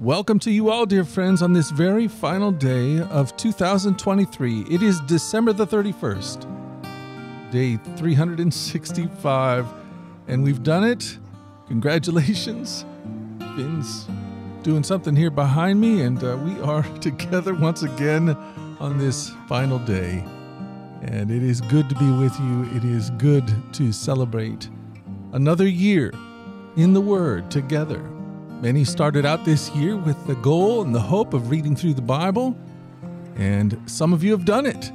Welcome to you all, dear friends, on this very final day of 2023. It is December the 31st, day 365, and we've done it. Congratulations. Finn's doing something here behind me, and we are together once again on this final day. And it is good to be with you. It is good to celebrate another year in the Word together. Many started out this year with the goal and the hope of reading through the Bible, and some of you have done it,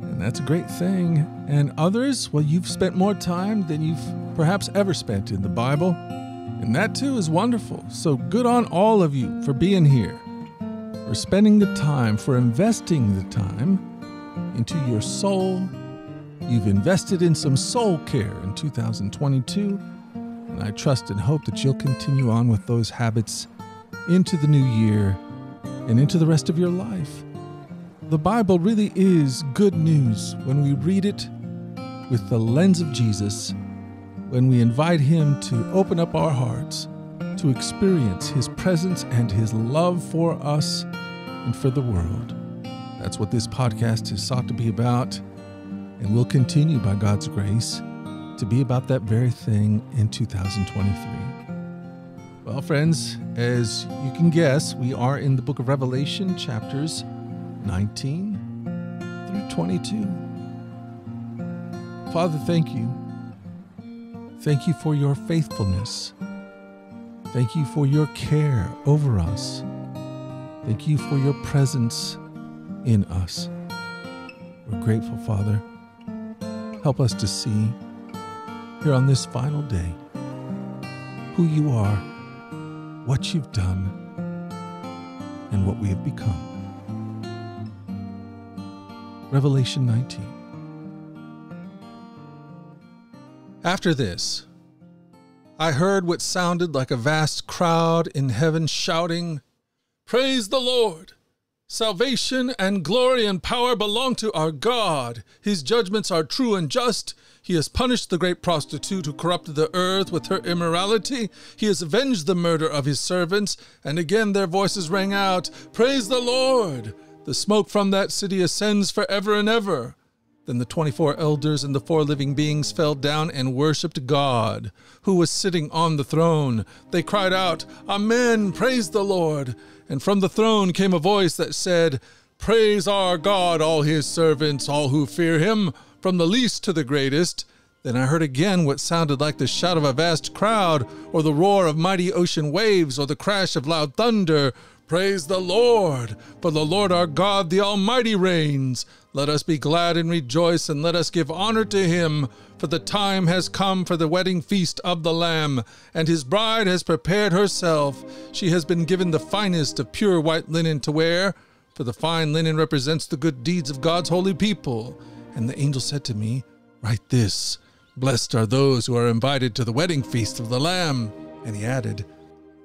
and that's a great thing. And others, well, you've spent more time than you've perhaps ever spent in the Bible, and that too is wonderful. So good on all of you for being here, for spending the time, for investing the time into your soul. You've invested in some soul care in 2022. And I trust and hope that you'll continue on with those habits into the new year and into the rest of your life. The Bible really is good news when we read it with the lens of Jesus, when we invite Him to open up our hearts to experience His presence and His love for us and for the world. That's what this podcast has sought to be about, and will continue by God's grace to be about that very thing in 2023. Well, friends, as you can guess, we are in the book of Revelation, chapters 19 through 22. Father, thank you. Thank you for your faithfulness. Thank you for your care over us. Thank you for your presence in us. We're grateful, Father. Help us to see here on this final day who you are, what you've done, and what we have become. Revelation 19. After this, I heard what sounded like a vast crowd in heaven shouting, "Praise the Lord! Salvation and glory and power belong to our God. His judgments are true and just. He has punished the great prostitute who corrupted the earth with her immorality. He has avenged the murder of his servants." And again their voices rang out, "Praise the Lord! The smoke from that city ascends forever and ever." Then the 24 elders and the 4 living beings fell down and worshipped God, who was sitting on the throne. They cried out, "Amen, praise the Lord." And from the throne came a voice that said, "Praise our God, all his servants, all who fear him, from the least to the greatest." Then I heard again what sounded like the shout of a vast crowd, or the roar of mighty ocean waves, or the crash of loud thunder. "Praise the Lord, for the Lord our God, the Almighty reigns. Let us be glad and rejoice, and let us give honor to him, for the time has come for the wedding feast of the Lamb, and his bride has prepared herself. She has been given the finest of pure white linen to wear, for the fine linen represents the good deeds of God's holy people." And the angel said to me, "Write this, blessed are those who are invited to the wedding feast of the Lamb." And he added,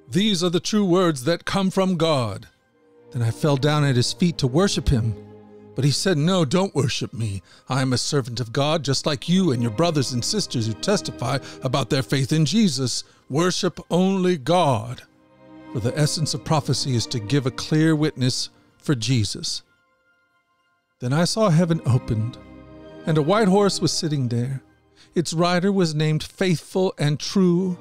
"These are the true words that come from God." Then I fell down at his feet to worship him. But he said, "No, don't worship me. I am a servant of God, just like you and your brothers and sisters who testify about their faith in Jesus. Worship only God. For the essence of prophecy is to give a clear witness for Jesus." Then I saw heaven opened, and a white horse was sitting there. Its rider was named Faithful and True,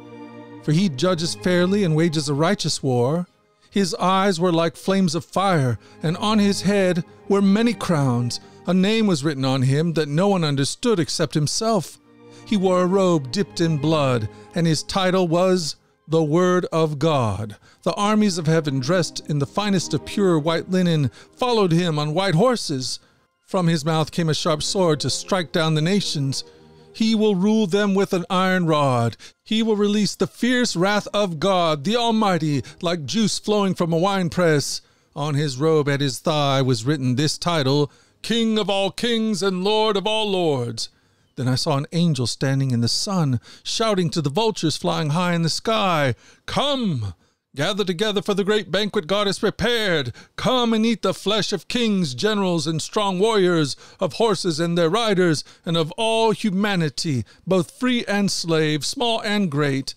for he judges fairly and wages a righteous war. His eyes were like flames of fire, and on his head were many crowns. A name was written on him that no one understood except himself. He wore a robe dipped in blood, and his title was The Word of God. The armies of heaven, dressed in the finest of pure white linen, followed him on white horses. From his mouth came a sharp sword to strike down the nations. He will rule them with an iron rod. He will release the fierce wrath of God, the Almighty, like juice flowing from a winepress. On his robe at his thigh was written this title, King of all kings and Lord of all lords. Then I saw an angel standing in the sun, shouting to the vultures flying high in the sky, "Come! Gather together for the great banquet God has prepared. Come and eat the flesh of kings, generals, and strong warriors, of horses and their riders, and of all humanity, both free and slave, small and great."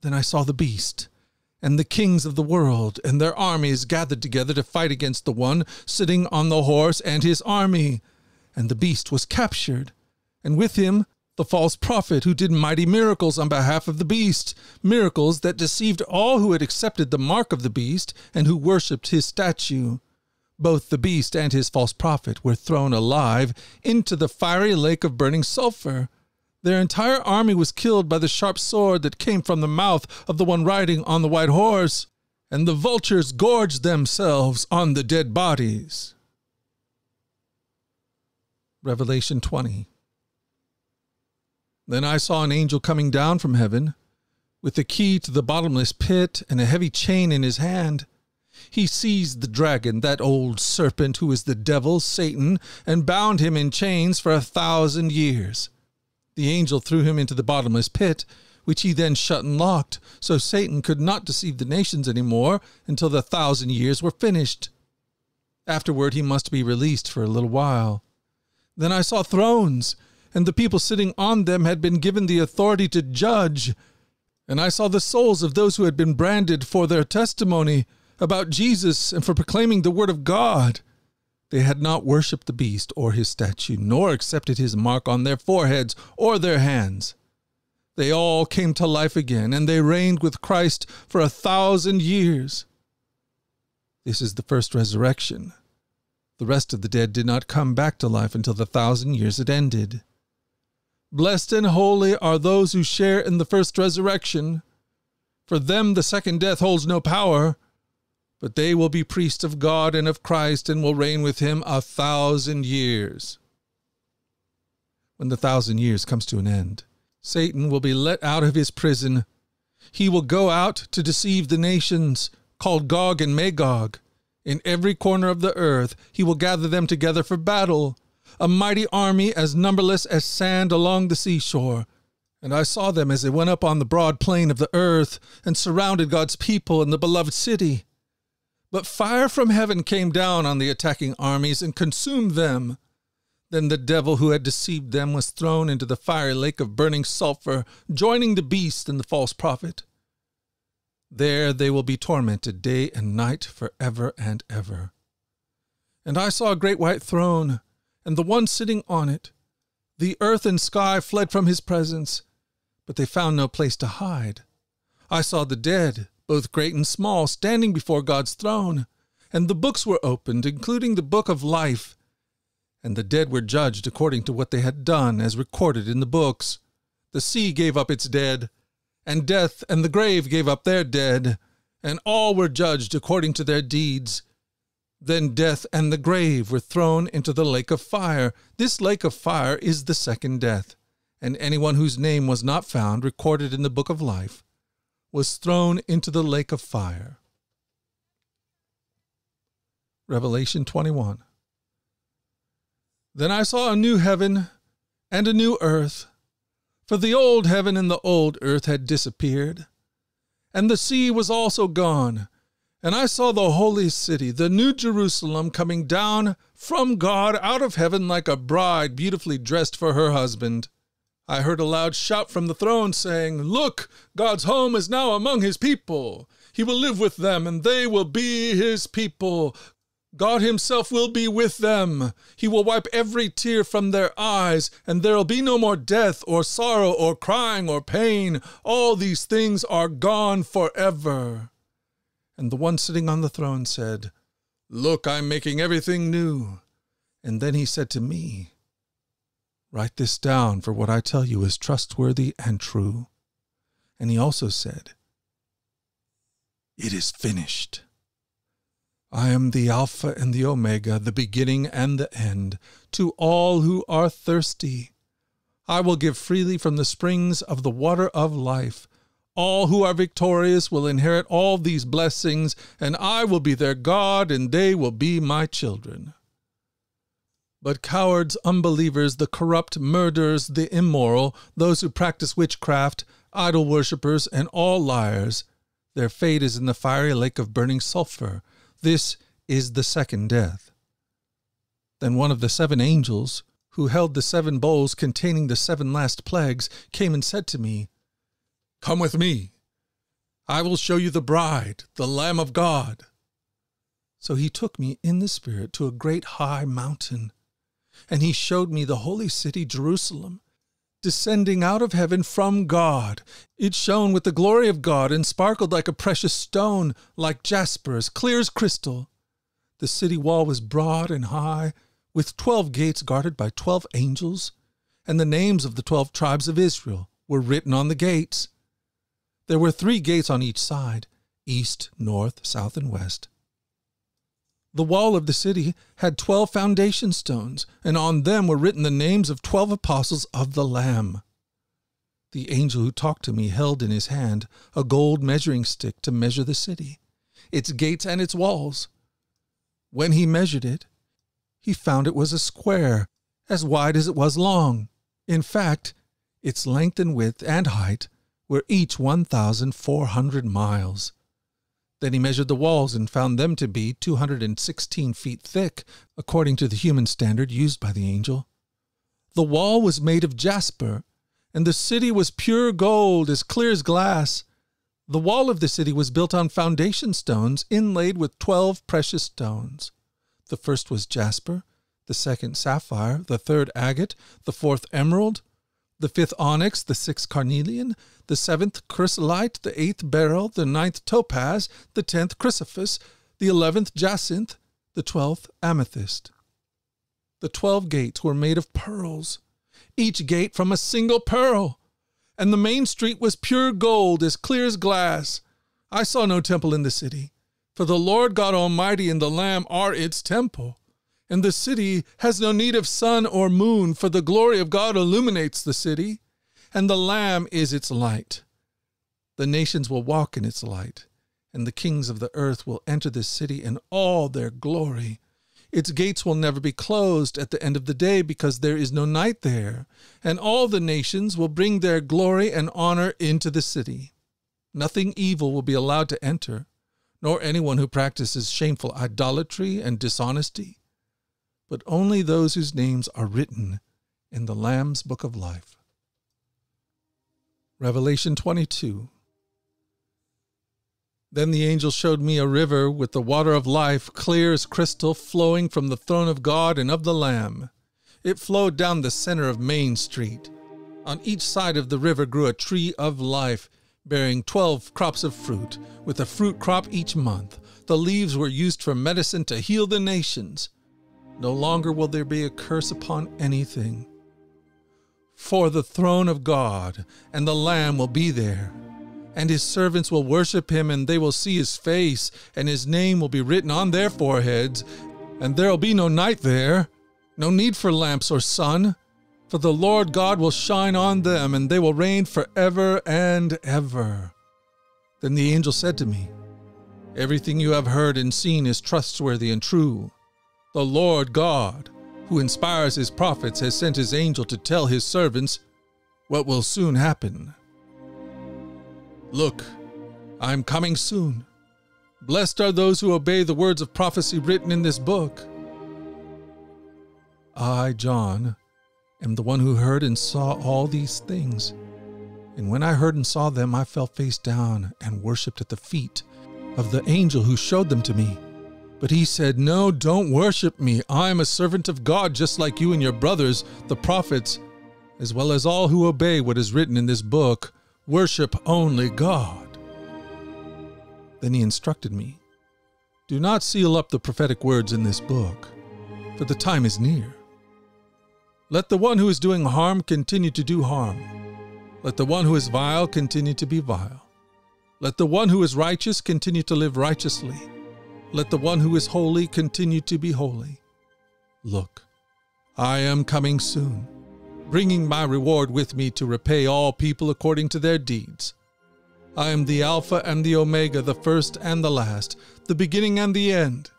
Then I saw the beast, and the kings of the world and their armies gathered together to fight against the one sitting on the horse and his army. And the beast was captured, and with him the false prophet who did mighty miracles on behalf of the beast, miracles that deceived all who had accepted the mark of the beast and who worshipped his statue. Both the beast and his false prophet were thrown alive into the fiery lake of burning sulfur. Their entire army was killed by the sharp sword that came from the mouth of the one riding on the white horse, and the vultures gorged themselves on the dead bodies. Revelation 20. Then I saw an angel coming down from heaven, with the key to the bottomless pit and a heavy chain in his hand. He seized the dragon, that old serpent who is the devil, Satan, and bound him in chains for 1,000 years. The angel threw him into the bottomless pit, which he then shut and locked, so Satan could not deceive the nations any more until the 1,000 years were finished. Afterward he must be released for a little while. Then I saw thrones, and the people sitting on them had been given the authority to judge. And I saw the souls of those who had been branded for their testimony about Jesus and for proclaiming the word of God. They had not worshipped the beast or his statue, nor accepted his mark on their foreheads or their hands. They all came to life again, and they reigned with Christ for 1,000 years. This is the first resurrection. The rest of the dead did not come back to life until the 1,000 years had ended. Blessed and holy are those who share in the first resurrection. For them the second death holds no power, but they will be priests of God and of Christ and will reign with him 1,000 years. When the 1,000 years comes to an end, Satan will be let out of his prison. He will go out to deceive the nations, called Gog and Magog. In every corner of the earth he will gather them together for battle, a mighty army as numberless as sand along the seashore. And I saw them as they went up on the broad plain of the earth and surrounded God's people and the beloved city. But fire from heaven came down on the attacking armies and consumed them. Then the devil who had deceived them was thrown into the fiery lake of burning sulfur, joining the beast and the false prophet. There they will be tormented day and night forever and ever. And I saw a great white throne, and the one sitting on it. The earth and sky fled from his presence, but they found no place to hide. I saw the dead, both great and small, standing before God's throne, and the books were opened, including the book of life. And the dead were judged according to what they had done, as recorded in the books. The sea gave up its dead, and death and the grave gave up their dead, and all were judged according to their deeds. Then death and the grave were thrown into the lake of fire. This lake of fire is the second death, and anyone whose name was not found recorded in the book of life was thrown into the lake of fire. Revelation 21. Then I saw a new heaven and a new earth, for the old heaven and the old earth had disappeared, and the sea was also gone. And I saw the holy city, the new Jerusalem, coming down from God out of heaven like a bride beautifully dressed for her husband. I heard a loud shout from the throne saying, "Look, God's home is now among his people. He will live with them, and they will be his people. God himself will be with them. He will wipe every tear from their eyes, and there will be no more death or sorrow or crying or pain. All these things are gone forever." And the one sitting on the throne said, "Look, I'm making everything new." And then he said to me, "Write this down, for what I tell you is trustworthy and true." And he also said, "It is finished. I am the Alpha and the Omega, the beginning and the end. To all who are thirsty, I will give freely from the springs of the water of life. All who are victorious will inherit all these blessings, and I will be their God, and they will be my children. But cowards, unbelievers, the corrupt, murderers, the immoral, those who practice witchcraft, idol worshippers, and all liars, their fate is in the fiery lake of burning sulfur. This is the second death." Then one of the seven angels, who held the seven bowls containing the seven last plagues, came and said to me, "Come with me I will show you the bride, the Lamb of God. So he took me in the Spirit to a great high mountain, and he showed me the holy city Jerusalem, descending out of heaven from God. It shone with the glory of God and sparkled like a precious stone, like jasper, as clear as crystal. The city wall was broad and high, with 12 gates guarded by 12 angels, and the names of the 12 tribes of Israel were written on the gates. There were 3 gates on each side, east, north, south, and west. The wall of the city had 12 foundation stones, and on them were written the names of 12 apostles of the Lamb. The angel who talked to me held in his hand a gold measuring stick to measure the city, its gates and its walls. When he measured it, he found it was a square, as wide as it was long. In fact, its length and width and height were each 1,400 miles. Then he measured the walls and found them to be 216 feet thick, according to the human standard used by the angel. The wall was made of jasper, and the city was pure gold, as clear as glass. The wall of the city was built on foundation stones inlaid with 12 precious stones. The first was jasper, the second sapphire, the third agate, the fourth emerald, the fifth onyx, the sixth carnelian, the seventh chrysolite, the eighth beryl, the ninth topaz, the 10th chrysoprase, the 11th jacinth, the 12th amethyst. The 12 gates were made of pearls, each gate from a single pearl, and the main street was pure gold, as clear as glass. I saw no temple in the city, for the Lord God Almighty and the Lamb are its temple. And the city has no need of sun or moon, for the glory of God illuminates the city, and the Lamb is its light. The nations will walk in its light, and the kings of the earth will enter this city in all their glory. Its gates will never be closed at the end of the day, because there is no night there, and all the nations will bring their glory and honor into the city. Nothing evil will be allowed to enter, nor anyone who practices shameful idolatry and dishonesty, but only those whose names are written in the Lamb's Book of Life. Revelation 22. Then the angel showed me a river with the water of life, clear as crystal, flowing from the throne of God and of the Lamb. It flowed down the center of Main Street. On each side of the river grew a tree of life, bearing 12 crops of fruit, with a fruit crop each month. The leaves were used for medicine to heal the nations. No longer will there be a curse upon anything, for the throne of God and the Lamb will be there, and his servants will worship him, and they will see his face, and his name will be written on their foreheads, and there will be no night there, no need for lamps or sun, for the Lord God will shine on them, and they will reign forever and ever. Then the angel said to me, "Everything you have heard and seen is trustworthy and true. The Lord God, who inspires his prophets, has sent his angel to tell his servants what will soon happen. Look, I am coming soon. Blessed are those who obey the words of prophecy written in this book. I, John, am the one who heard and saw all these things. And when I heard and saw them, I fell face down and worshipped at the feet of the angel who showed them to me. But he said, 'No, don't worship me. I am a servant of God, just like you and your brothers, the prophets, as well as all who obey what is written in this book. Worship only God.' Then he instructed me, 'Do not seal up the prophetic words in this book, for the time is near. Let the one who is doing harm continue to do harm. Let the one who is vile continue to be vile. Let the one who is righteous continue to live righteously. Let the one who is holy continue to be holy. Look, I am coming soon, bringing my reward with me to repay all people according to their deeds. I am the Alpha and the Omega, the first and the last, the beginning and the end.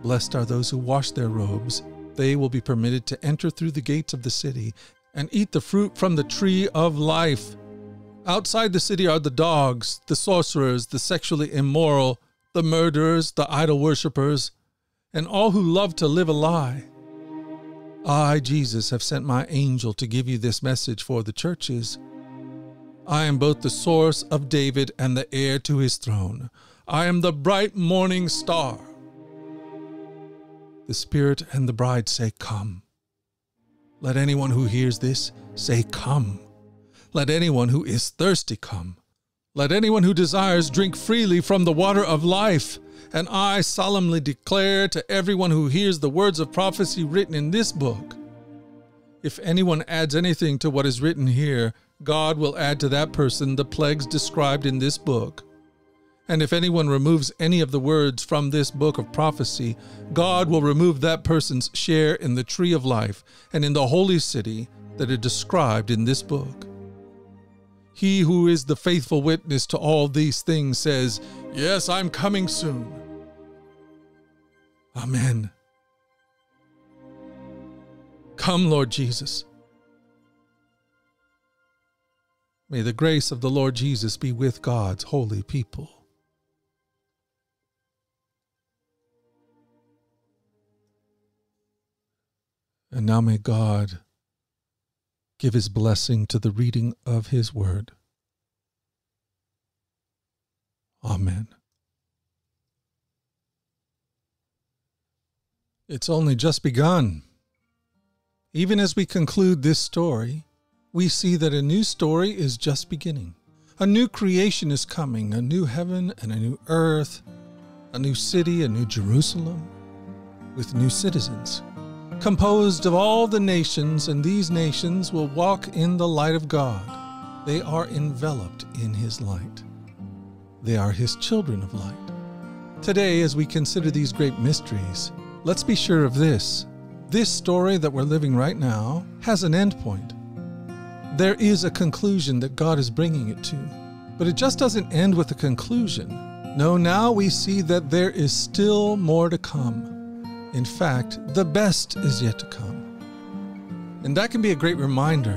Blessed are those who wash their robes. They will be permitted to enter through the gates of the city and eat the fruit from the tree of life. Outside the city are the dogs, the sorcerers, the sexually immoral, the murderers, the idol worshippers, and all who love to live a lie. I, Jesus, have sent my angel to give you this message for the churches. I am both the source of David and the heir to his throne. I am the bright morning star. The Spirit and the bride say, come. Let anyone who hears this say, come. Let anyone who is thirsty come. Let anyone who desires drink freely from the water of life. And I solemnly declare to everyone who hears the words of prophecy written in this book, if anyone adds anything to what is written here, God will add to that person the plagues described in this book. And if anyone removes any of the words from this book of prophecy, God will remove that person's share in the tree of life and in the holy city that are described in this book. He who is the faithful witness to all these things says, yes, I'm coming soon. Amen. Come, Lord Jesus. May the grace of the Lord Jesus be with God's holy people. And now may God give his blessing to the reading of his word. Amen. It's only just begun. Even as we conclude this story, we see that a new story is just beginning. A new creation is coming, a new heaven and a new earth, a new city, a new Jerusalem, with new citizens, composed of all the nations, and these nations will walk in the light of God. They are enveloped in his light. They are his children of light. Today, as we consider these great mysteries, let's be sure of this. This story that we're living right now has an end point. There is a conclusion that God is bringing it to, but it just doesn't end with a conclusion. No, now we see that there is still more to come. In fact, the best is yet to come. And that can be a great reminder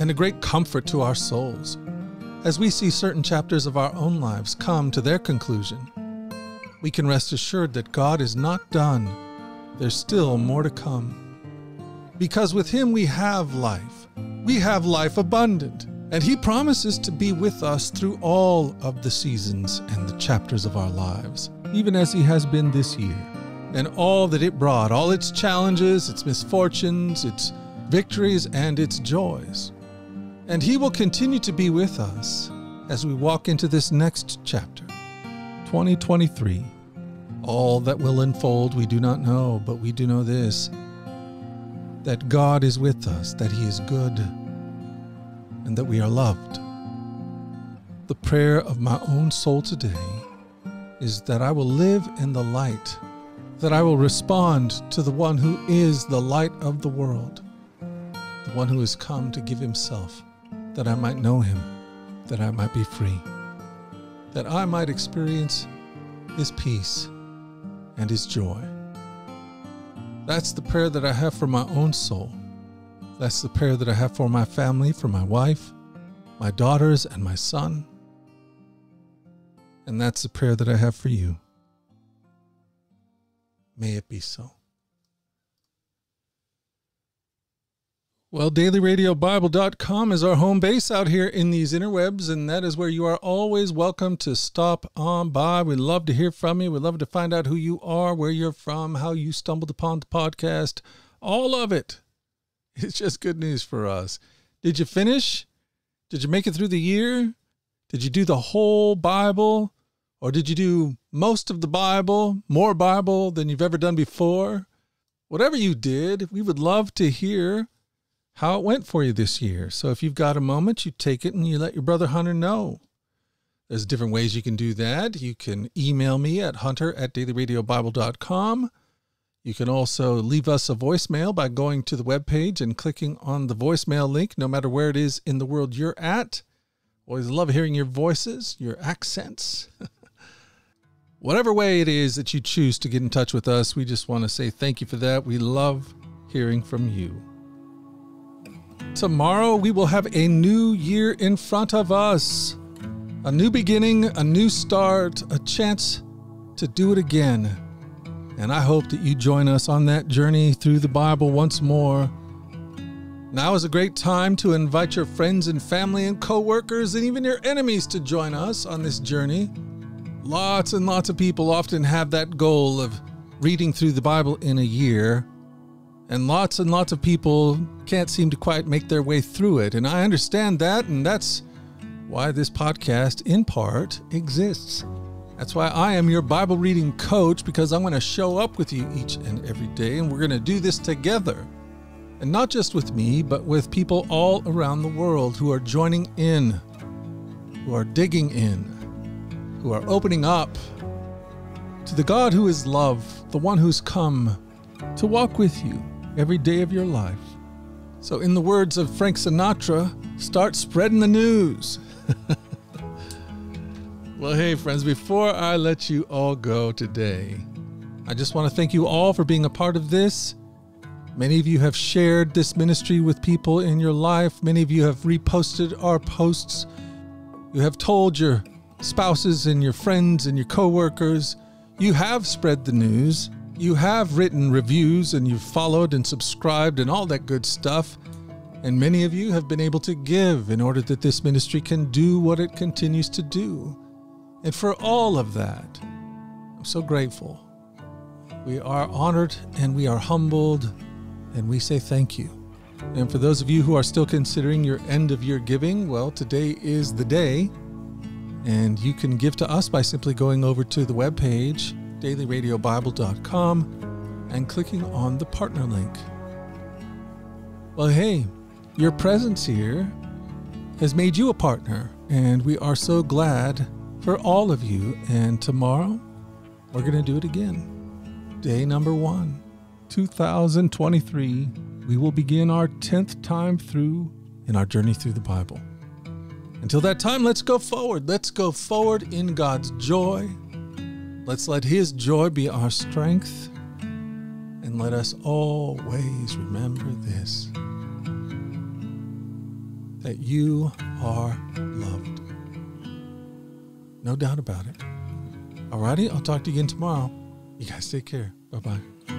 and a great comfort to our souls as we see certain chapters of our own lives come to their conclusion. We can rest assured that God is not done. There's still more to come. Because with him we have life. We have life abundant. And he promises to be with us through all of the seasons and the chapters of our lives, even as he has been this year. And all that it brought, all its challenges, its misfortunes, its victories, and its joys. And he will continue to be with us as we walk into this next chapter, 2023. All that will unfold we do not know, but we do know this, that God is with us, that he is good, and that we are loved. The prayer of my own soul today is that I will live in the light, that I will respond to the one who is the light of the world, the one who has come to give himself, that I might know him, that I might be free, that I might experience his peace and his joy. That's the prayer that I have for my own soul. That's the prayer that I have for my family, for my wife, my daughters, and my son. And that's the prayer that I have for you. May it be so. Well, dailyradiobible.com is our home base out here in these interwebs, and that is where you are always welcome to stop on by. We love to hear from you. We love to find out who you are, where you're from, how you stumbled upon the podcast, all of it. It's just good news for us. Did you finish? Did you make it through the year? Did you do the whole Bible? Or did you do most of the Bible, more Bible than you've ever done before? Whatever you did, we would love to hear how it went for you this year. So if you've got a moment, you take it and you let your brother Hunter know. There's different ways you can do that. You can email me at hunter@dailyradiobible.com. You can also leave us a voicemail by going to the webpage and clicking on the voicemail link, no matter where it is in the world you're at. Always love hearing your voices, your accents. Whatever way it is that you choose to get in touch with us, we just want to say thank you for that. We love hearing from you. Tomorrow we will have a new year in front of us. A new beginning, a new start, a chance to do it again. And I hope that you join us on that journey through the Bible once more Now is a great time to invite your friends and family and co-workers and even your enemies to join us on this journey. Lots and lots of people often have that goal of reading through the Bible in a year, and lots of people can't seem to quite make their way through it. And I understand that, and that's why this podcast, in part, exists. That's why I am your Bible reading coach, because I'm going to show up with you each and every day, and we're going to do this together. And not just with me, but with people all around the world who are joining in, who are digging in, who are opening up to the God who is love, the one who's come to walk with you every day of your life. So in the words of Frank Sinatra, start spreading the news. Well, hey friends, before I let you all go today, I just want to thank you all for being a part of this. Many of you have shared this ministry with people in your life. Many of you have reposted our posts. You have told your spouses and your friends and your coworkers. You have spread the news. You have written reviews and you've followed and subscribed and all that good stuff. And many of you have been able to give in order that this ministry can do what it continues to do. And for all of that, I'm so grateful. We are honored and we are humbled. And we say thank you. And for those of you who are still considering your end of year giving, well, today is the day. And you can give to us by simply going over to the webpage, dailyradiobible.com, and clicking on the partner link. Well, hey, your presence here has made you a partner. And we are so glad for all of you. And tomorrow, we're going to do it again. Day number 1. 2023, we will begin our 10th time through in our journey through the Bible. Until that time, let's go forward. Let's go forward in God's joy. Let's let His joy be our strength. And let us always remember this, that you are loved. No doubt about it. Alrighty, I'll talk to you again tomorrow. You guys take care. Bye-bye.